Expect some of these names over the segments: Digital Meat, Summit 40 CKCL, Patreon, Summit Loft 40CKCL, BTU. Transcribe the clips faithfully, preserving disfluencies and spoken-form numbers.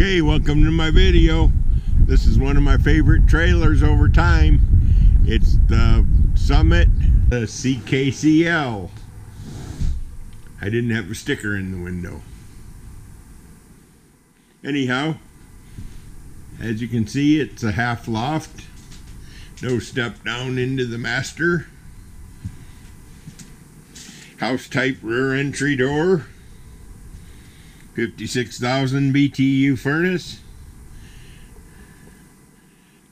Okay, welcome to my video. This is one of my favorite trailers over time. It's the Summit the C K C L. I didn't have a sticker in the window. Anyhow, as you can see, it's a half loft. No step down into the master. House type rear entry door. fifty-six thousand B T U furnace.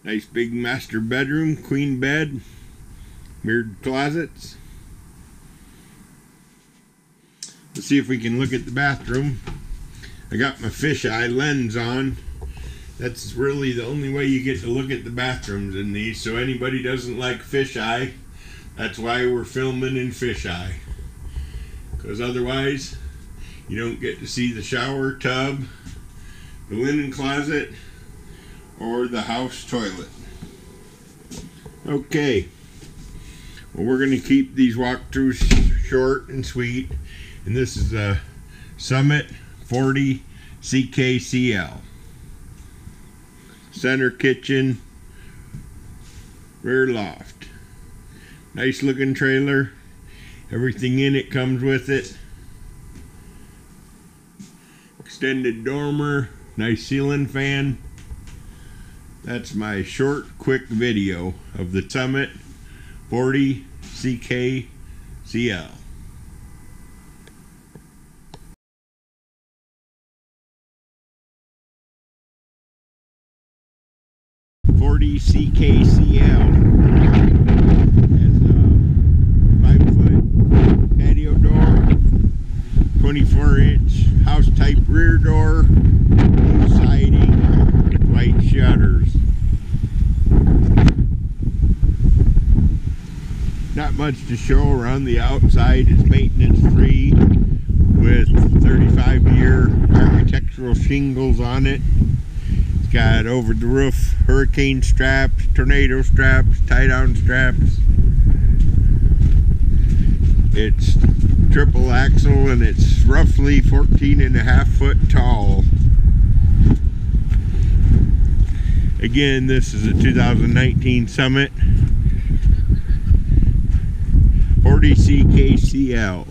Nice big master bedroom, queen bed, mirrored closets. Let's see if we can look at the bathroom. I got my fisheye lens on. That's really the only way you get to look at the bathrooms in these, so anybody doesn't like fisheye, that's why we're filming in fisheye. Because otherwise, you don't get to see the shower tub, the linen closet, or the house toilet. Okay, well, we're going to keep these walkthroughs short and sweet, and this is a Summit forty C K C L. Center kitchen, rear loft. Nice looking trailer. Everything in it comes with it. Extended dormer, nice ceiling fan. That's my short, quick video of the Summit forty C K C L. forty C K C L has a five foot patio door, twenty-four inch house type rear door, blue siding, white shutters. Not much to show around the outside. It's maintenance free with thirty-five year architectural shingles on it. It's got over the roof hurricane straps, tornado straps, tie down straps. It's triple axle and it's roughly fourteen and a half foot tall. Again, this is a two thousand nineteen Summit forty C K C L.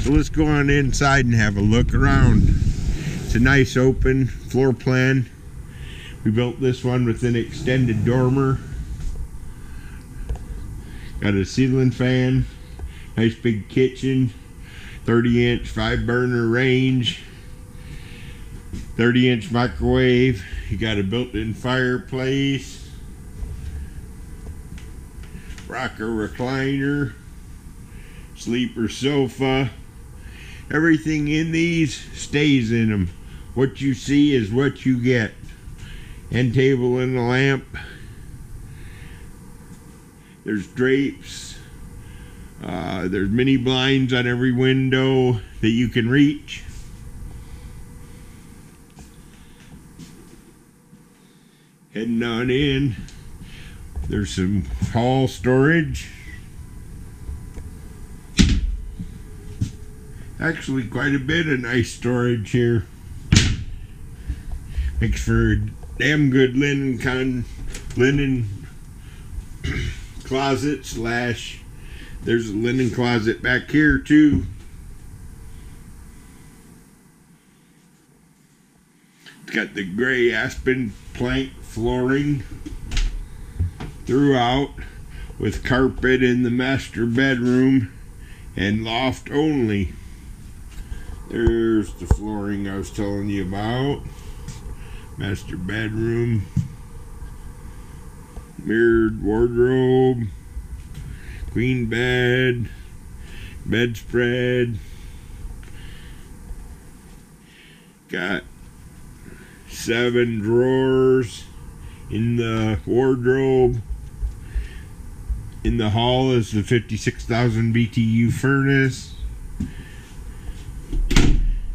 So let's go on inside and have a look around. It's a nice open floor plan. We built this one with an extended dormer. Got a ceiling fan, nice big kitchen, thirty inch five burner range, thirty inch microwave. You got a built-in fireplace, rocker recliner, sleeper sofa. Everything in these stays in them. What you see is what you get. End table and a lamp. There's drapes. Uh, there's mini blinds on every window that you can reach. Heading on in, there's some hall storage. Actually, quite a bit of nice storage here. Makes for a damn good linen con linen closet slash. There's a linen closet back here too. It's got the gray aspen plank flooring throughout with carpet in the master bedroom and loft only. There's the flooring I was telling you about. Master bedroom, mirrored wardrobe, queen bed, bedspread. Got seven drawers in the wardrobe. In the hall is the fifty-six thousand B T U furnace,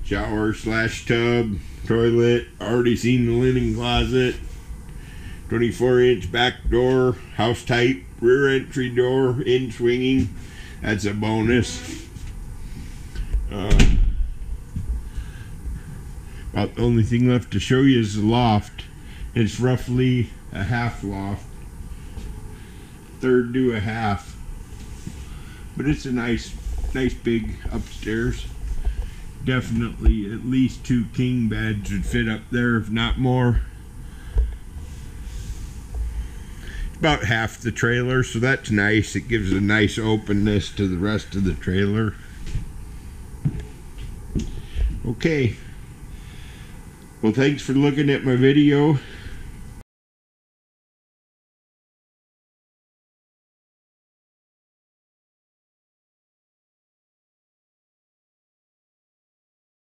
shower slash tub, toilet. Already seen the linen closet, twenty-four inch back door, house type rear entry door, in swinging. That's a bonus. Uh, Uh, only thing left to show you is the loft. It's roughly a half loft, third to a half, but it's a nice nice big upstairs. Definitely at least two king beds would fit up there, if not more. About half the trailer, so that's nice. It gives a nice openness to the rest of the trailer. Okay, well, thanks for looking at my video.